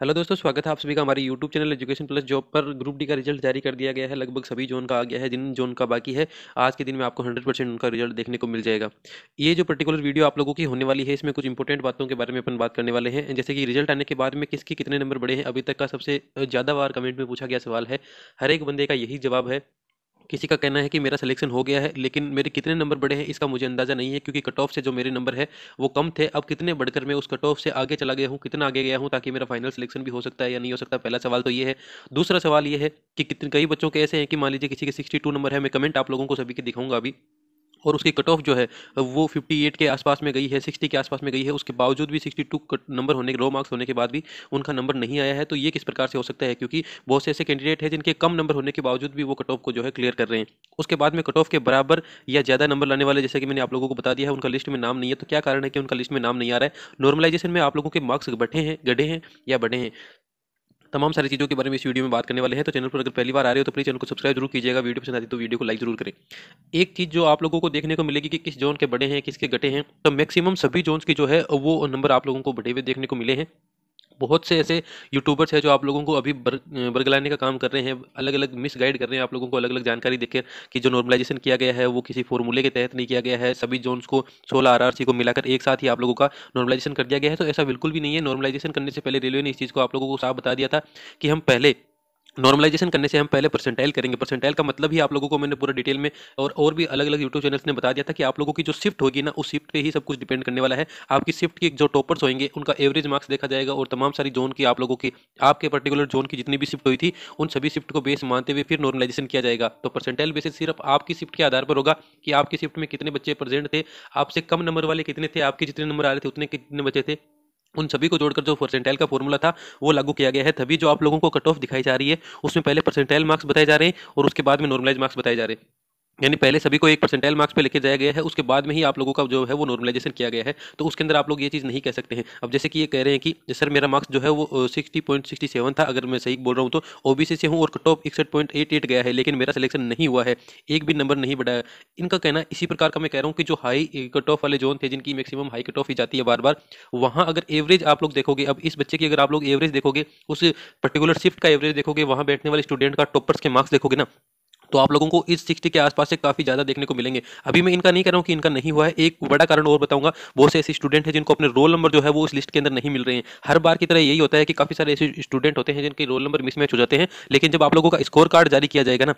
Hello दोस्तों, स्वागत है आप सभी का हमारे YouTube channel education plus job पर। ग्रुप डी का रिजल्ट जारी कर दिया गया है, लगभग सभी जोन का आ गया है। जिन जोन का बाकी है आज के दिन में आपको 100% उनका रिजल्ट देखने को मिल जाएगा। ये जो पर्टिकुलर वीडियो आप लोगों की होने वाली है इसमें कुछ इंपॉर्टेंट बातों के बारे में अपन बात करने वाले हैं, जैसे कि रिजल्ट आने के बाद में किसके कितने नंबर बढ़े हैं। अभी तक का सबसे ज़्यादा बार कमेंट में पूछा गया सवाल है, हर एक बंदे का यही जवाब है। किसी का कहना है कि मेरा सिलेक्शन हो गया है लेकिन मेरे कितने नंबर बढ़े हैं इसका मुझे अंदाज़ा नहीं है, क्योंकि कट ऑफ से जो मेरे नंबर है वो कम थे, अब कितने बढ़कर मैं उस कट ऑफ से आगे चला गया हूँ, कितना आगे गया हूँ, ताकि मेरा फाइनल सिलेक्शन भी हो सकता है या नहीं हो सकता। पहला सवाल तो ये है। दूसरा सवाल ये है कि कई बच्चों के ऐसे हैं कि मान लीजिए किसी के 62 नंबर है, मैं कमेंट आप लोगों को सभी के दिखाऊंगा अभी, और उसकी कट ऑफ जो है वो 58 के आसपास में गई है, 60 के आसपास में गई है, उसके बावजूद भी 62 नंबर होने के लो मार्क्स होने के बाद भी उनका नंबर नहीं आया है। तो ये किस प्रकार से हो सकता है, क्योंकि बहुत से ऐसे कैंडिडेट हैं जिनके कम नंबर होने के बावजूद भी वो कट ऑफ को जो है क्लियर कर रहे हैं। उसके बाद में कट ऑफ के बराबर या ज़्यादा नंबर लाने वाले, जैसे कि मैंने आप लोगों को बता दिया है, उनका लिस्ट में नाम नहीं है। तो क्या कारण है कि उनका लिस्ट में नाम नहीं आ रहा है, नॉर्मलाइजेशन में आप लोगों के मार्क्स घटे हैं, गढ़े हैं या बढ़े हैं, तमाम सारी चीज़ों के बारे में इस वीडियो में बात करने वाले हैं। तो चैनल पर अगर पहली बार आ रहे हो तो अपने चैनल को सब्सक्राइब जरूर कीजिएगा, वीडियो पसंद आती तो वीडियो को लाइक जरूर करें। एक चीज़ जो आप लोगों को देखने को मिलेगी कि किस जोन के बड़े हैं किसके घटे हैं, तो मैक्सिमम सभी जोन्स के जो है वो नंबर आप लोगों को बढ़े हुए देखने को मिले हैं। बहुत से ऐसे यूट्यूबर्स हैं जो आप लोगों को अभी बरगलाने का काम कर रहे हैं, अलग अलग मिसगाइड कर रहे हैं आप लोगों को, अलग अलग जानकारी देकर कि जो नॉर्मलाइजेशन किया गया है वो किसी फॉर्मूले के तहत नहीं किया गया है, सभी जोन्स को 16 RRC को मिलाकर एक साथ ही आप लोगों का नॉर्मलाइजेशन कर दिया गया है। तो ऐसा बिल्कुल भी नहीं है। नॉर्मलाइजेशन करने से पहले रेलवे ने इस चीज़ को आप लोगों को साफ बता दिया था कि हम पहले नॉर्मलाइजेशन करने से हम पहले परसेंटाइल करेंगे। परसेंटाइल का मतलब ही आप लोगों को मैंने पूरा डिटेल में और भी अलग अलग यूट्यूब चैनल्स ने बता दिया था कि आप लोगों की जो शिफ्ट होगी ना उस शिफ्ट पे ही सब कुछ डिपेंड करने वाला है। आपकी शिफ्ट की जो टॉपर्स होंगे उनका एवरेज मार्क्स देखा जाएगा, और तमाम सारी जोन की आप लोगों की आपके पर्टिकुलर जोन की जितनी भी शिफ्ट हुई थी उन सभी शिफ्ट को बेस मानते हुए फिर नॉर्मलाइजेशन किया जाएगा। तो परसेंटाइल बेसिस सिर्फ आपकी शिफ्ट के आधार पर होगा कि आपकी शिफ्ट में कितने बच्चे प्रेजेंट थे, आपसे कम नंबर वाले कितने थे, आपके जितने नंबर आ रहे थे उतने कितने बचे थे, उन सभी को जोड़कर जो परसेंटाइल का फॉर्मूला था वो लागू किया गया है। तभी जो आप लोगों को कट ऑफ दिखाई जा रही है उसमें पहले परसेंटाइल मार्क्स बताए जा रहे हैं और उसके बाद में नॉर्मलाइज मार्क्स बताए जा रहे हैं, यानी पहले सभी को एक परसेंटाइल मार्क्स पे लेके जाया गया है, उसके बाद में ही आप लोगों का जो है वो नॉर्मलाइजेशन किया गया है। तो उसके अंदर आप लोग ये चीज़ नहीं कह सकते हैं। अब जैसे कि ये कह रहे हैं कि सर मेरा मार्क्स जो है वो 60.67 था, अगर मैं सही बोल रहा हूँ तो ओबीसी से हूँ और कट ऑफ 61.88 गया है, लेकिन मेरा सिलेक्शन नहीं हुआ है, एक भी नंबर नहीं बढ़ाया। इनका कहना इसी प्रकार का मैं कह रहा हूँ कि जो हाई कट ऑफ वाले जोन थे जिनकी मैक्सिमम हाई कट ऑफ ही जाती है बार बार, वहाँ अगर एवरेज आप लोग देखोगे, अब इस बच्चे की अगर आप लोग एवरेज देखोगे, उस पर्टिकुलर शिफ्ट का एवरेज देखोगे, वहाँ बैठने वाले स्टूडेंट का टॉपर्स के मार्क्स देखोगे ना, तो आप लोगों को इस 60 के आसपास से काफ़ी ज़्यादा देखने को मिलेंगे। अभी मैं इनका नहीं कह रहा हूँ कि इनका नहीं हुआ है, एक बड़ा कारण और बताऊंगा। बहुत से ऐसे स्टूडेंट हैं जिनको अपने रोल नंबर जो है वो उस लिस्ट के अंदर नहीं मिल रहे हैं। हर बार की तरह यही होता है कि काफ़ी सारे ऐसे स्टूडेंट होते हैं जिनके रोल नंबर मिसमैच हो जाते हैं, लेकिन जब आप लोगों का स्कोर कार्ड जारी किया जाएगा ना,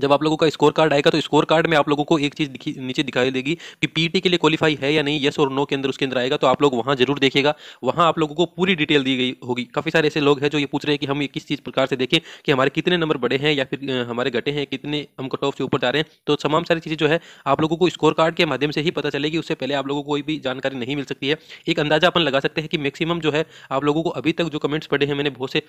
जब आप लोगों का स्कोर कार्ड आएगा तो स्कोर कार्ड में आप लोगों को एक चीज़ नीचे दिखाई देगी कि पीटी के लिए क्वालिफाई है या नहीं, यस और नो के अंदर उसके अंदर आएगा, तो आप लोग वहाँ जरूर देखिएगा। वहाँ आप लोगों को पूरी डिटेल दी गई होगी। काफ़ी सारे ऐसे लोग हैं जो ये पूछ रहे हैं कि हम ये किस चीज़ प्रकार से देखें कि हमारे कितने नंबर बढ़े हैं या फिर हमारे घटे हैं, कितने हम कट ऑफ से ऊपर जा रहे हैं। तो तमाम सारी चीज़ें जो है आप लोगों को स्कोर कार्ड के माध्यम से ही पता चलेगी, उससे पहले आप लोगों को कोई भी जानकारी नहीं मिल सकती है। एक अंदाजा अपन लगा सकते हैं कि मैक्सिमम जो है आप लोगों को अभी तक जो कमेंट्स पड़े हैं, मैंने बहुत से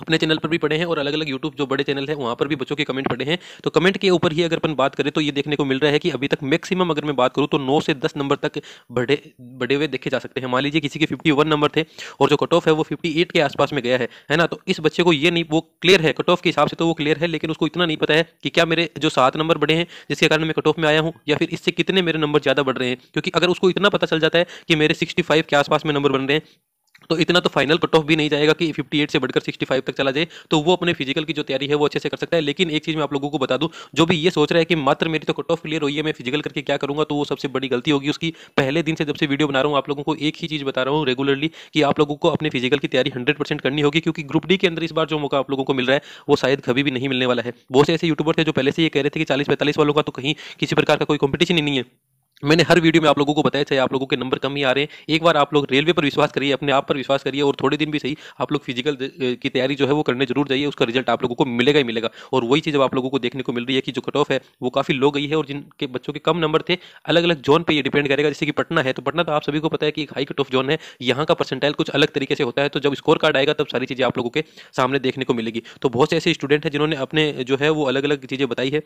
अपने चैनल पर भी पढ़े हैं और अलग अलग यूट्यूब जो बड़े चैनल हैं वहाँ पर भी बच्चों के कमेंट पढ़े हैं, तो कमेंट के ऊपर ही अगर अपन बात करें तो ये देखने को मिल रहा है कि अभी तक मैक्सिमम अगर मैं बात करूँ तो 9 से 10 नंबर तक बढ़े हुए देखे जा सकते हैं। मान लीजिए किसी के 51 नंबर थे और जो कट ऑफ है वो 58 के आसपास में गया है ना, तो इस बच्चे को ये नहीं, वो क्लियर है कट ऑफ के हिसाब से तो वो क्लियर है, लेकिन उसको इतना नहीं पता है कि क्या मेरे जो 7 नंबर बढ़े हैं जिसके कारण मैं कट ऑफ में आया हूँ या फिर इससे कितने मेरे नंबर ज़्यादा बढ़ रहे हैं। क्योंकि अगर उसको इतना पता चल जाता है कि मेरे 65 के आसपास में नंबर बन रहे हैं, तो इतना तो फाइनल कट ऑफ भी नहीं जाएगा कि 58 से बढ़कर 65 तक चला जाए, तो वो अपने फिजिकल की जो तैयारी है वो अच्छे से कर सकता है। लेकिन एक चीज़ मैं आप लोगों को बता दूं, जो भी ये सोच रहा है कि मात्र मेरी तो कट ऑफ क्लियर हुई है, मैं फिजिकल करके क्या करूंगा, तो वो सबसे बड़ी गलती होगी उसकी। पहले दिन से जब से वीडियो बना रहा हूँ आप लोगों को एक ही चीज़ बता रहा हूँ रेगुलरली कि आप लोगों को अपने फिजिकल की तैयारी 100% करनी होगी, क्योंकि ग्रुप डी के अंदर इस बार जो मौका आप लोगों को मिल रहा है वो शायद कभी भी नहीं मिलने वाला है। बहुत से ऐसे यूट्यूबर थे जो पहले से ये कह रहे थे कि 40-45 वालों का तो कहीं किसी प्रकार का कोई कॉम्पिटिशन ही नहीं है। मैंने हर वीडियो में आप लोगों को बताया, चाहे आप लोगों के नंबर कम ही आ रहे हैं, एक बार आप लोग रेलवे पर विश्वास करिए, अपने आप पर विश्वास करिए, और थोड़े दिन भी सही आप लोग फिजिकल की तैयारी जो है वो करने जरूर जाइए, उसका रिजल्ट आप लोगों को मिलेगा ही मिलेगा। और वही चीज़ आप लोगों को देखने को मिल रही है कि जो कट ऑफ है वो काफ़ी लो गई है, और जिनके बच्चों के कम नंबर थे अलग अलग जोन पर ये डिपेंड करेगा। जैसे कि पटना है, तो पटना तो आप सभी को पता है कि एक हाई कट ऑफ जोन है, यहाँ का परसेंटाइल कुछ अलग तरीके से होता है। तो जब स्कोर कार्ड आएगा तब सारी चीज़ें आप लोगों के सामने देखने को मिलेगी। तो बहुत से ऐसे स्टूडेंट हैं जिन्होंने अपने जो है वो अलग अलग चीज़ें बताई है,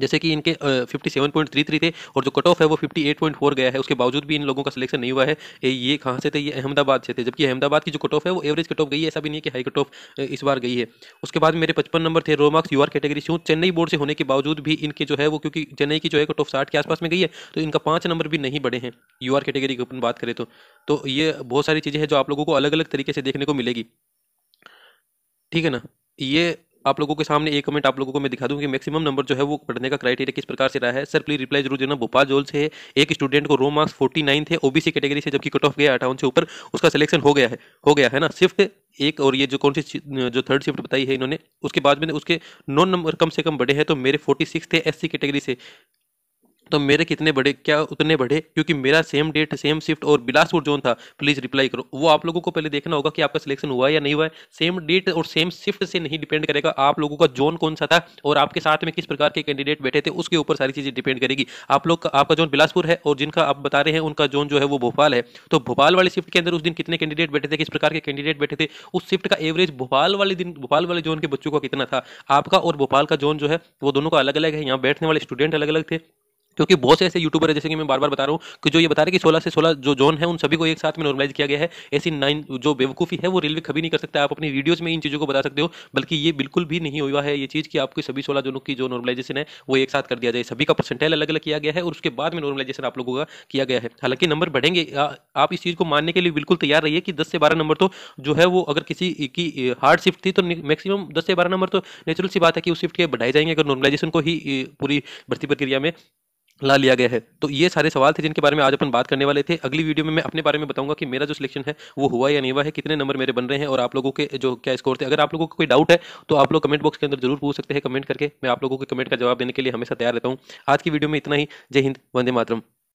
जैसे कि इनके 57.33 थे और जो कट ऑफ है वो 58.4 गया है, उसके बावजूद भी इन लोगों का सिलेक्शन नहीं हुआ है। ये कहाँ से थे? ये अहमदाबाद से थे, जबकि अहमदाबाद की जो कट ऑफ है वो एवरेज कट ऑफ गई है, ऐसा भी नहीं है कि हाई कट ऑफ इस बार गई है। उसके बाद मेरे 55 नंबर थे, रो मार्क्स यूआर कैटेगरी से हूँ, चेन्नई बोर्ड से होने के बावजूद भी इनके जो है वो, क्योंकि चेन्नई की जो है कट ऑफ 60 के आसपास में गई है, तो इनका 5 नंबर भी नहीं बढ़े हैं यूआर कैटेगरी की अपन बात करें तो। ये बहुत सारी चीज़ें हैं जो आप लोगों को अलग अलग तरीके से देखने को मिलेगी। ठीक है ना। ये आप लोगों के सामने एक कमेंट आप लोगों को मैं दिखा दूं कि मैक्सिमम नंबर जो है वो पढ़ने का क्राइटेरिया किस प्रकार से रहा है। सर प्लीज रिप्लाई जरूर देना। भोपाल जोल से एक स्टूडेंट को रो मार्क्स 49 थे ओबीसी कैटेगरी से, जबकि कट ऑफ गया 58 से ऊपर, उसका सिलेक्शन हो गया है ना। शिफ्ट एक और ये जो कौन सी जो थर्ड शिफ्ट बताई है इन्होंने, उसके बाद में उसके 9 नंबर कम से कम बढ़े हैं। तो मेरे 46 थे एससी कैटेगरी से, तो मेरे कितने बढ़े, क्या उतने बढ़े, क्योंकि मेरा सेम डेट सेम शिफ्ट और बिलासपुर जोन था। प्लीज़ रिप्लाई करो। वो आप लोगों को पहले देखना होगा कि आपका सिलेक्शन हुआ है या नहीं हुआ है। सेम डेट और सेम शिफ्ट से नहीं डिपेंड करेगा, आप लोगों का जोन कौन सा था और आपके साथ में किस प्रकार के कैंडिडेट बैठे थे उसके ऊपर सारी चीज़ें डिपेंड करेगी। आप लोग का आपका जोन बिलासपुर है और जिनका आप बता रहे हैं उनका जोन जो है वो भोपाल है। तो भोपाल वाले शिफ्ट के अंदर उस दिन कितने कैंडिडेट बैठे थे, किस प्रकार के कैंडिडेट बैठे थे, उस शिफ्ट का एवरेज भोपाल वाले दिन भोपाल वाले जोन के बच्चों का कितना था। आपका और भोपाल का जोन जो है वो दोनों का अलग अलग है। यहाँ बैठने वाले स्टूडेंट अलग अलग थे, क्योंकि बहुत से ऐसे यूट्यूबर है जैसे कि मैं बार बार बता रहा हूँ कि जो ये बता रहे हैं कि 16 से 16 जो जोन है उन सभी को एक साथ में नॉर्मलाइज किया गया है। ऐसी नाइन जो बेवकूफ़ी है वो रेलवे कभी नहीं कर सकता। आप अपनी वीडियोस में इन चीज़ों को बता सकते हो, बल्कि ये बिल्कुल भी नहीं हुआ है ये चीज़ कि आपके सभी 16 जोनों की जो नॉर्मलाइजेशन है वो एक साथ कर दिया जाए। सभी का परसेंटेज अलग अलग किया गया है और उसके बाद में नॉर्मलाइजेशन आप लोगों का किया गया है। हालांकि नंबर बढ़ेंगे, आप इस चीज़ को मानने के लिए बिल्कुल तैयार रहिए कि 10 से 12 नंबर तो जो है वो, अगर किसी की हार्ड शिफ्ट थी तो मैक्सिमम 10 से 12 नंबर तो नेचुरल सी बात है कि उस शिफ्ट के बढ़ाए जाएंगे, अगर नॉर्मलाइजेशन को ही पूरी भर्ती प्रक्रिया में ला लिया गया है। तो ये सारे सवाल थे जिनके बारे में आज अपन बात करने वाले थे। अगली वीडियो में मैं अपने बारे में बताऊंगा कि मेरा जो सिलेक्शन है वो हुआ या नहीं हुआ है, कितने नंबर मेरे बन रहे हैं और आप लोगों के जो क्या स्कोर थे। अगर आप लोगों को कोई डाउट है तो आप लोग कमेंट बॉक्स के अंदर जरूर पूछ सकते हैं कमेंट करके। मैं आप लोगों के कमेंट का जवाब देने के लिए हमेशा तैयार रहता हूँ। आज की वीडियो में इतना ही। जय हिंद, वंदे मातरम।